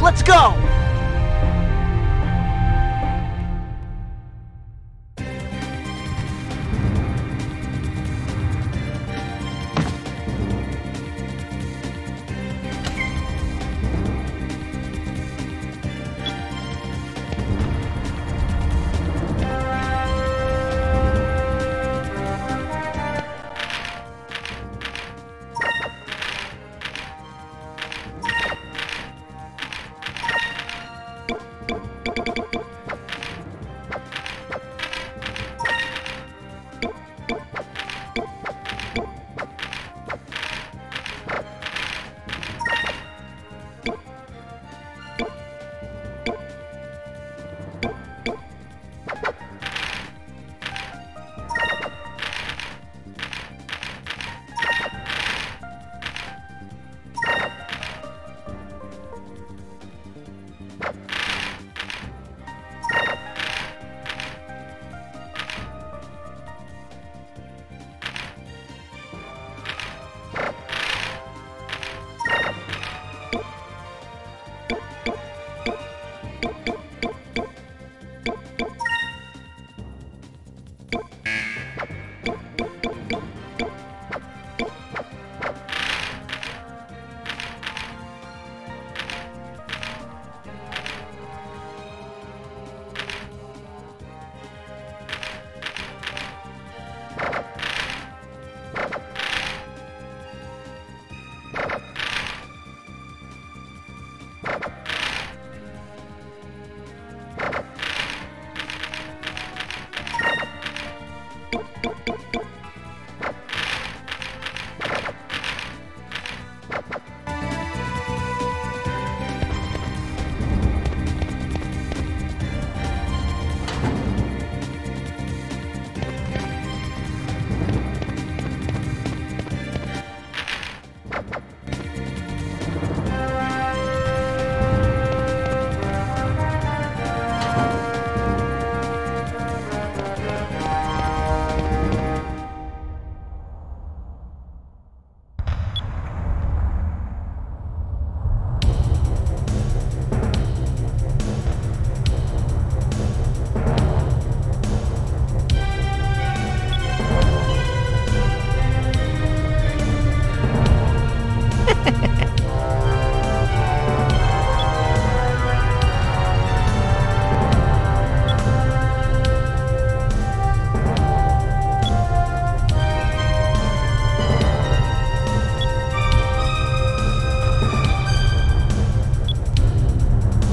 Let's go!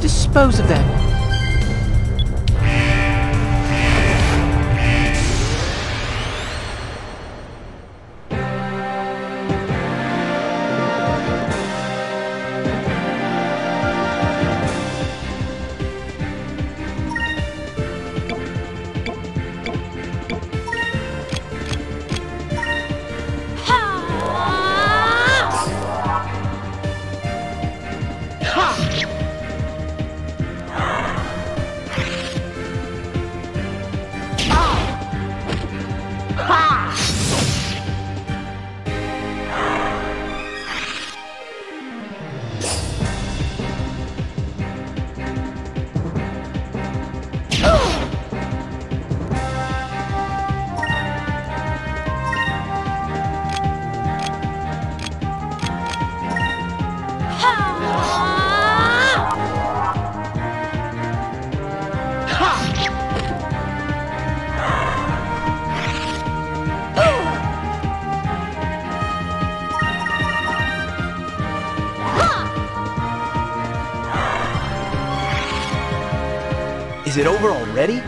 Dispose of them. Is it over already?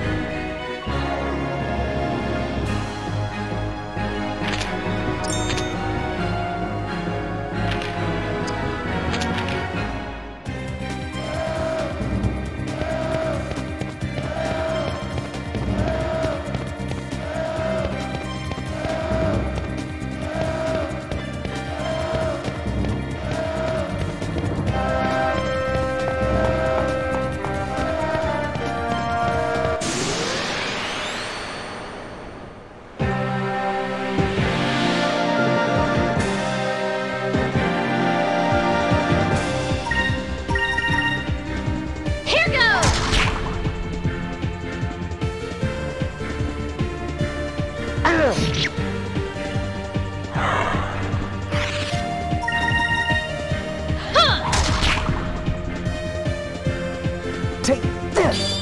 Take this!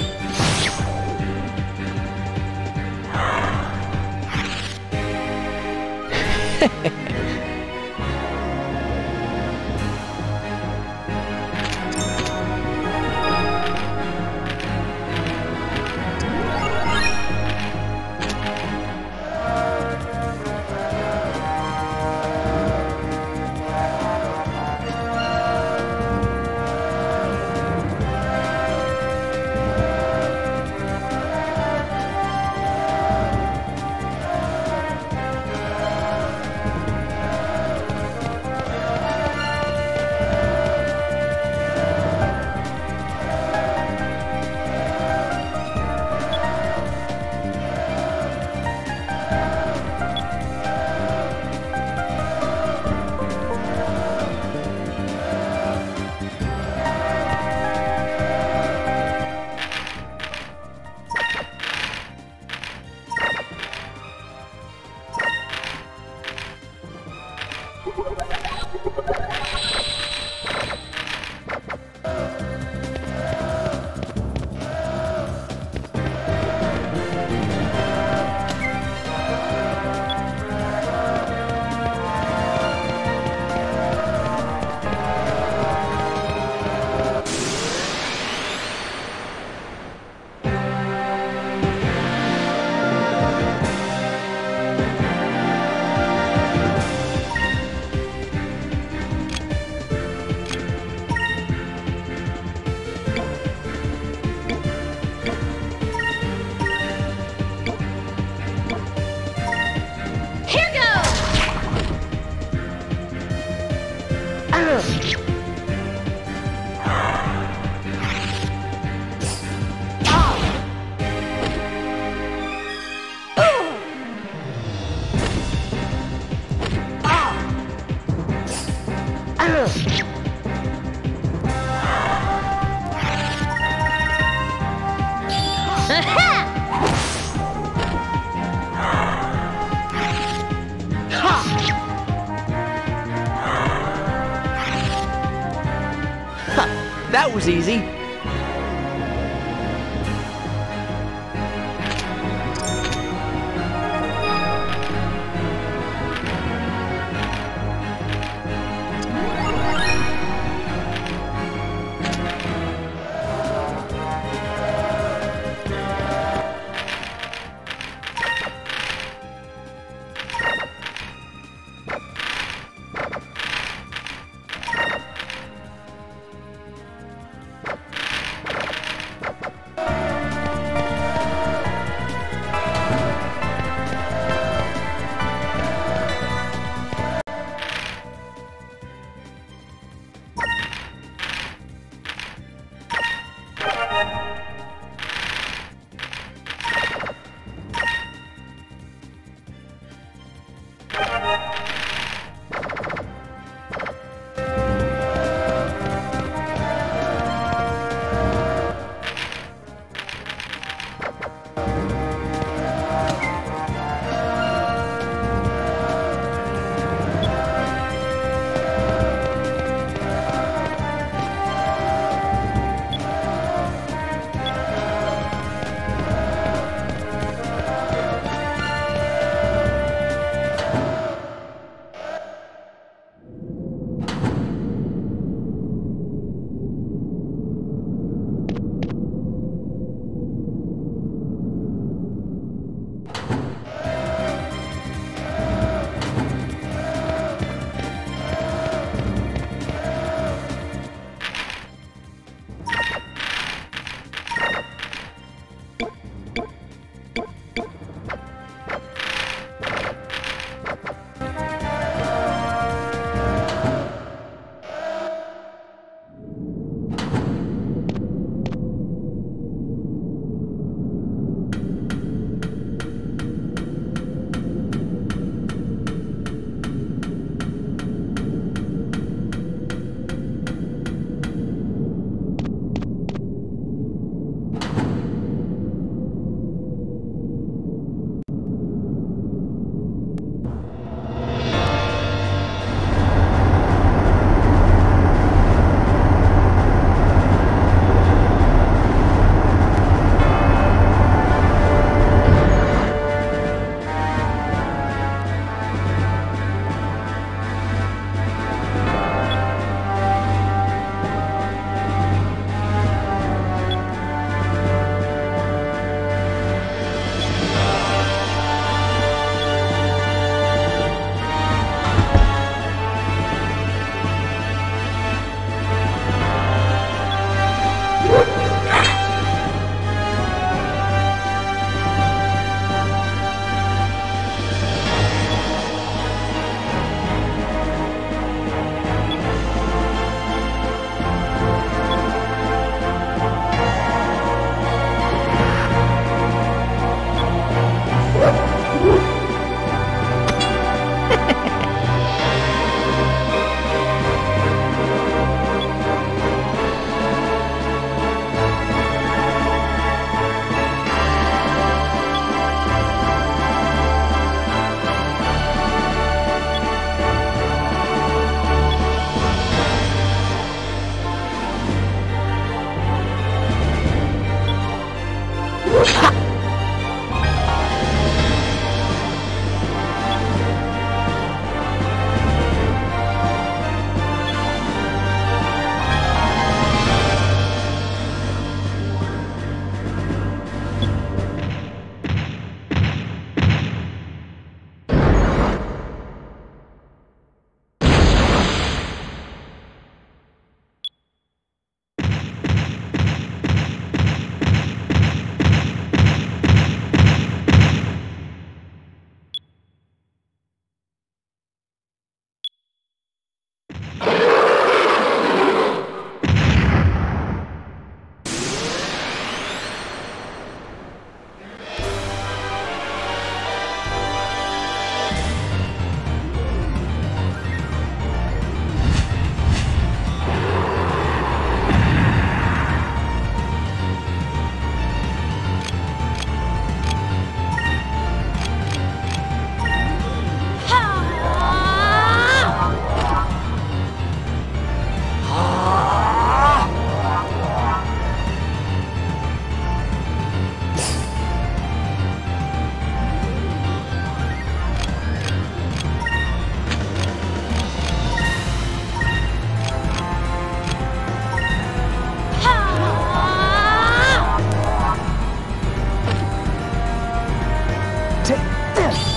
That was easy. Take this!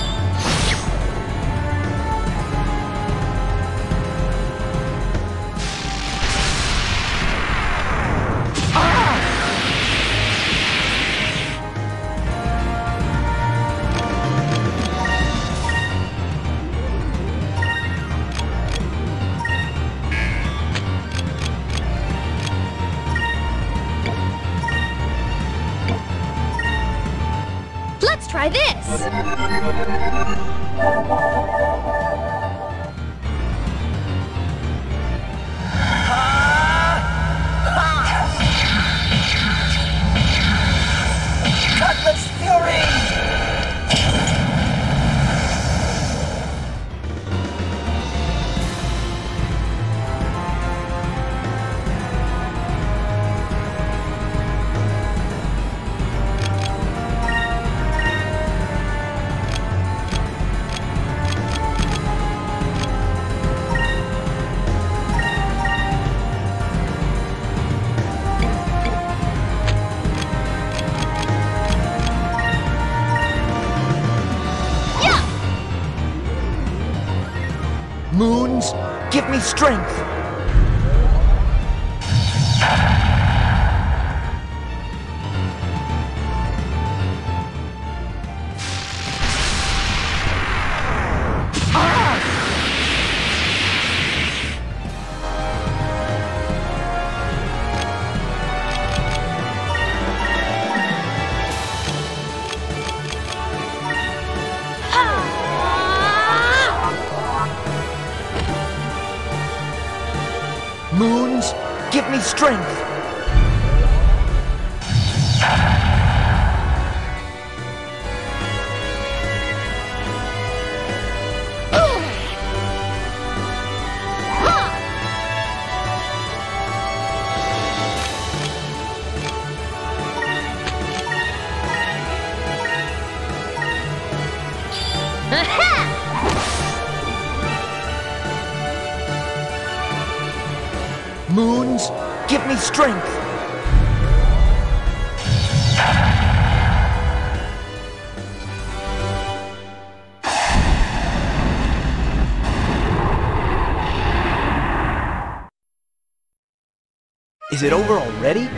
Try this! Moons, give me strength! Moons, give me strength! Moons, give me strength! Is it over already?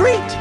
treat!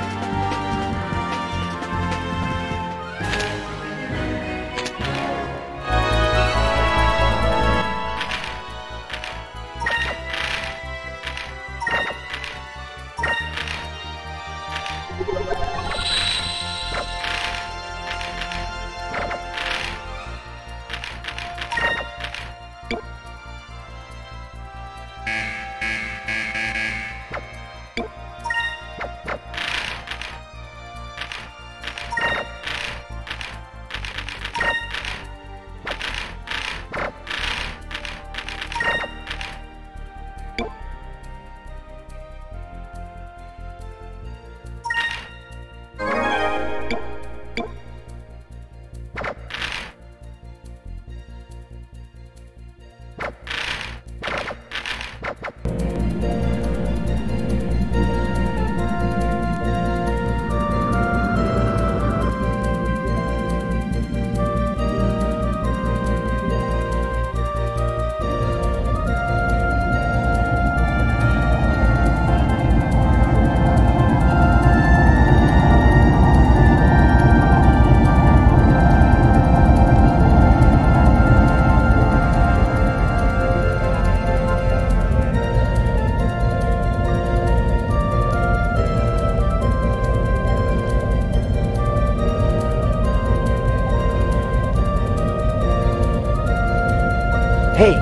Hey!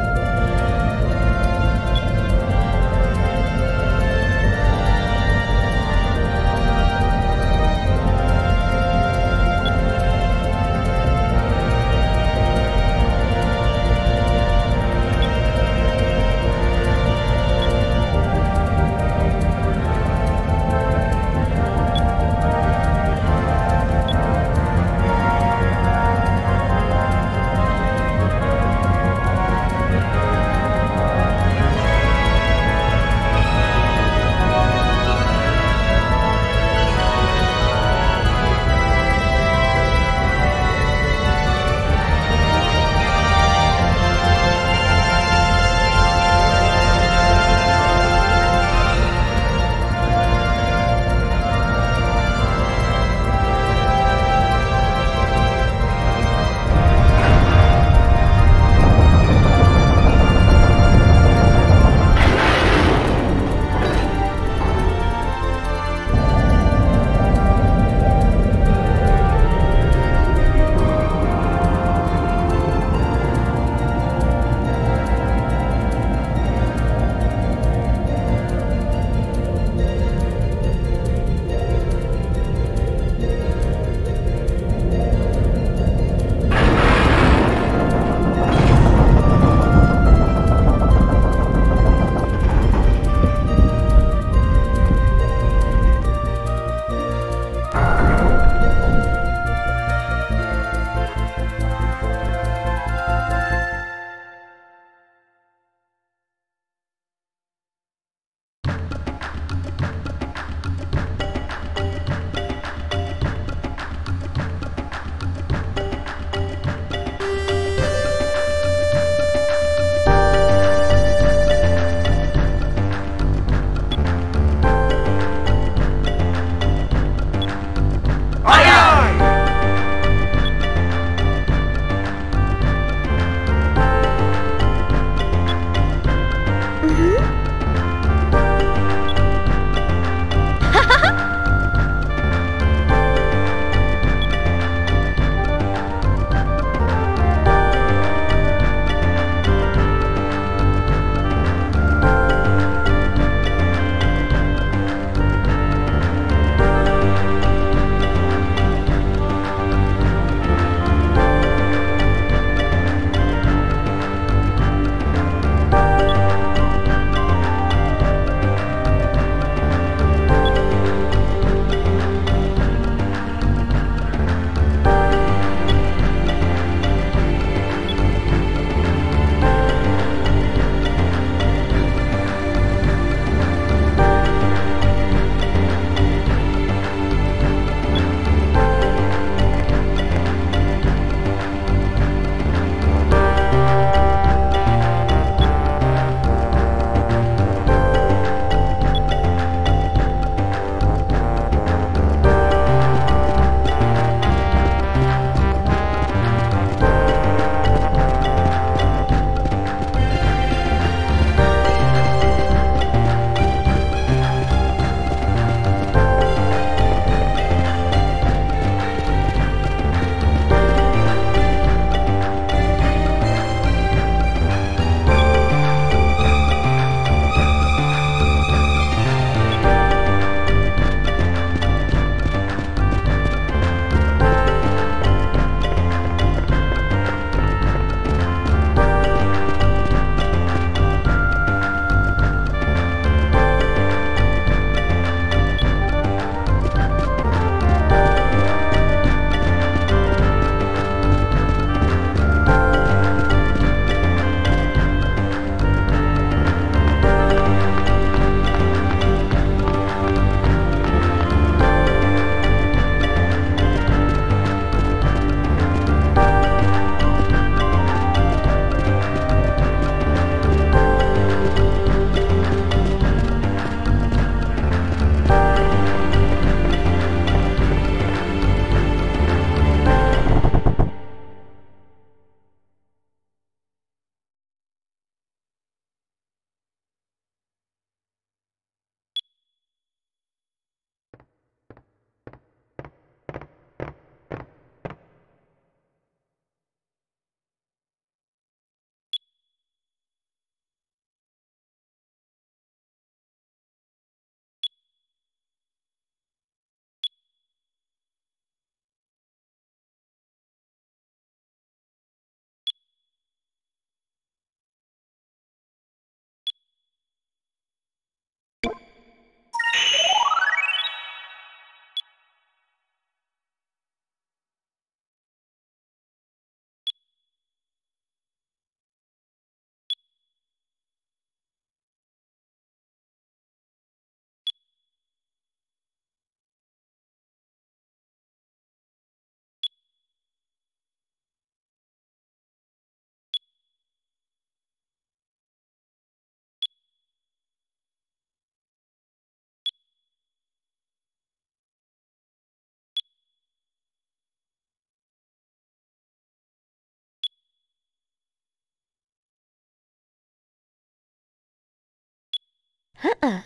Huh-uh.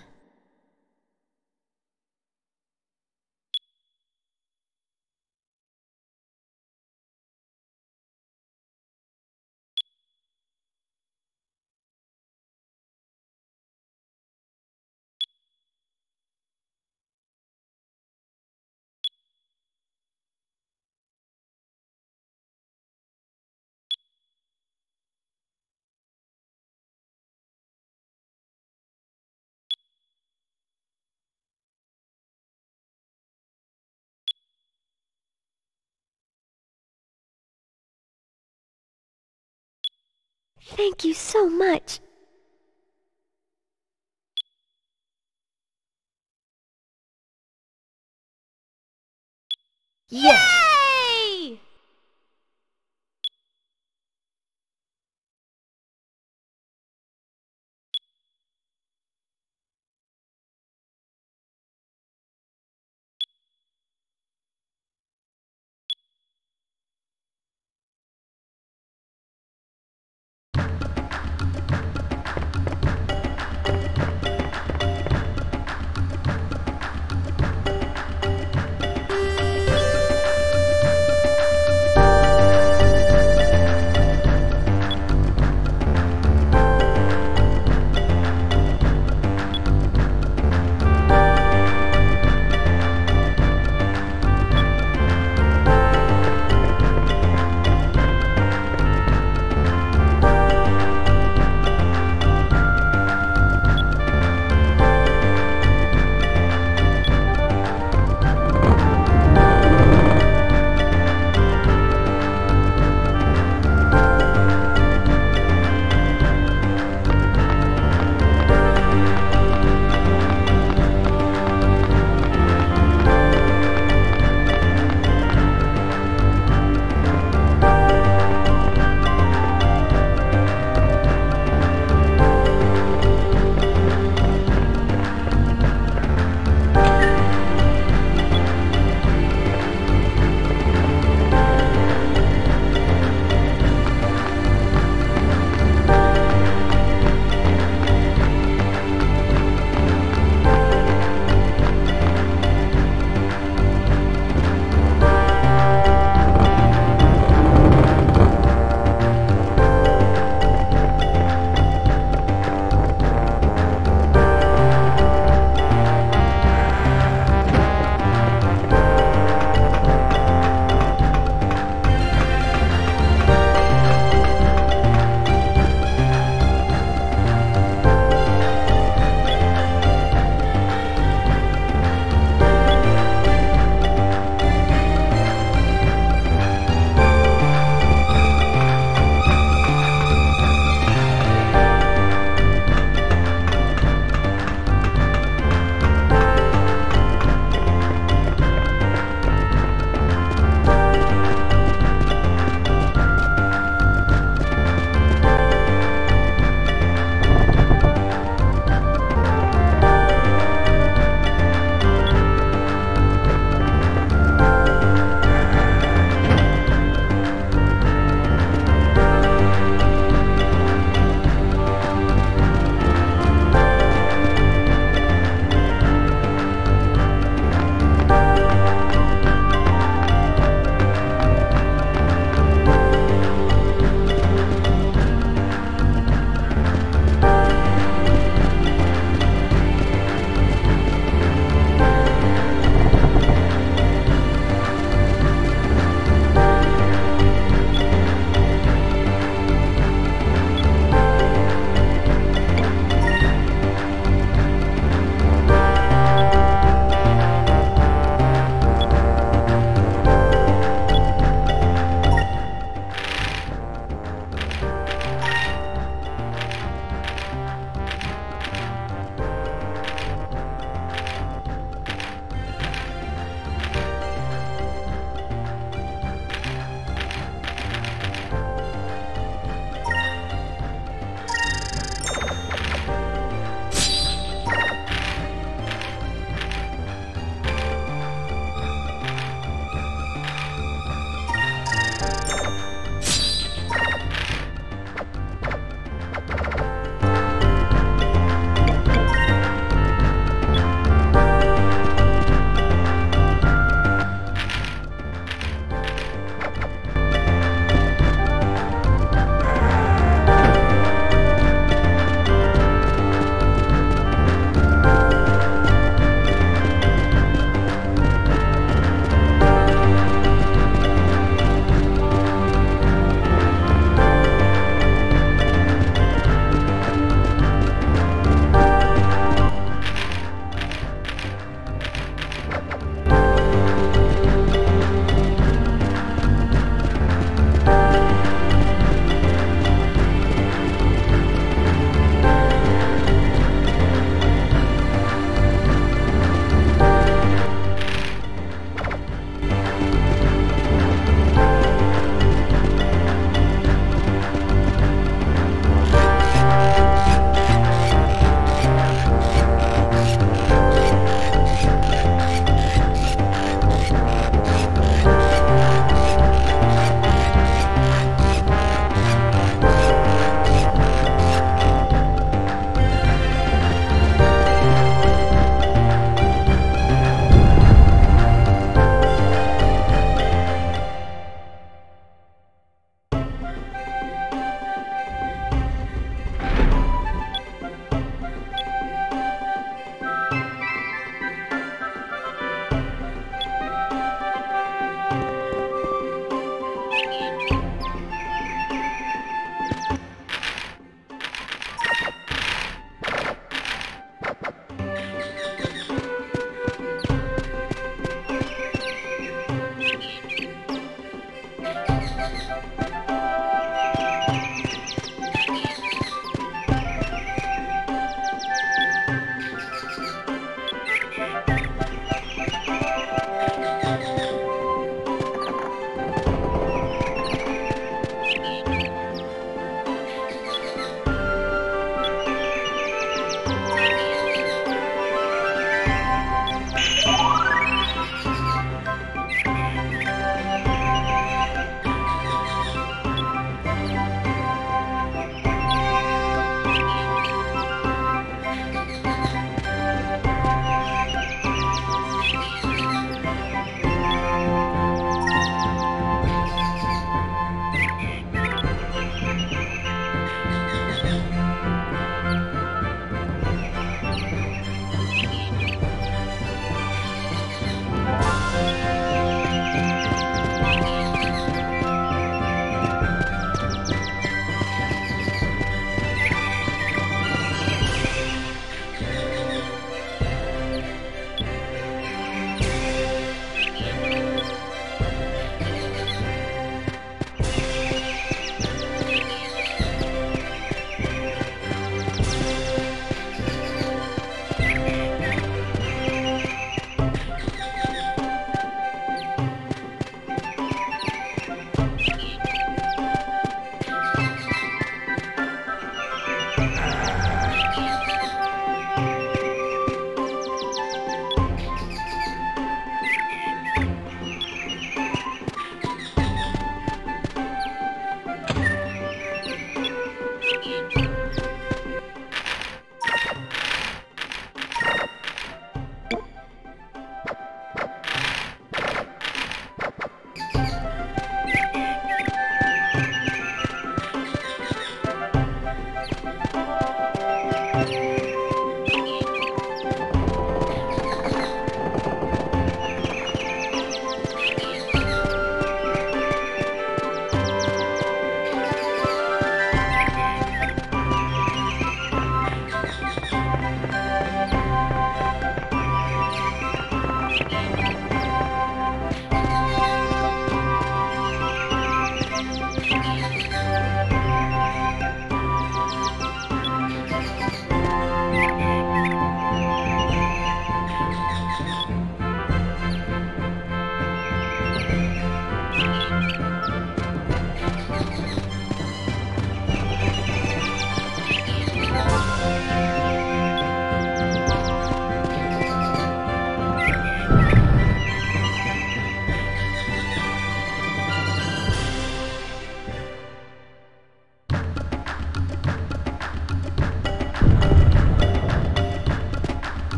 Thank you so much. Yes! Yay!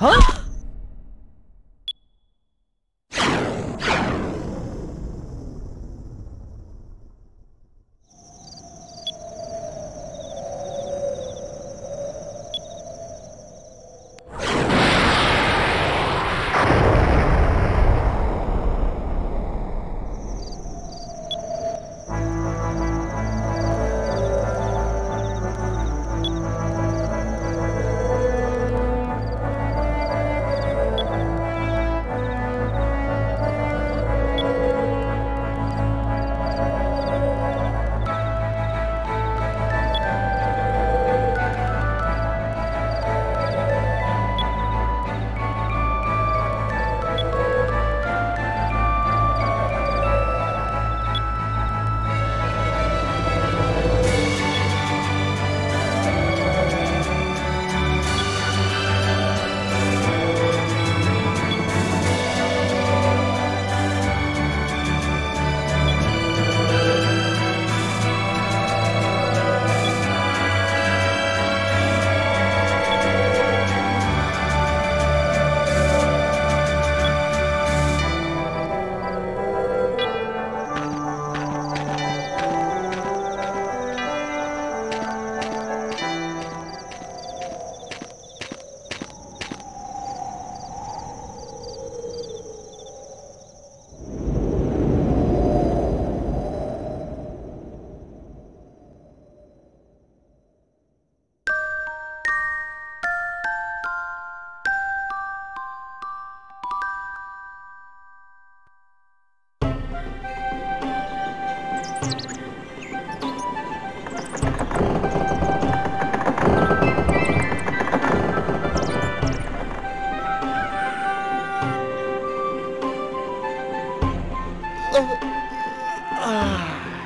Huh? Ah.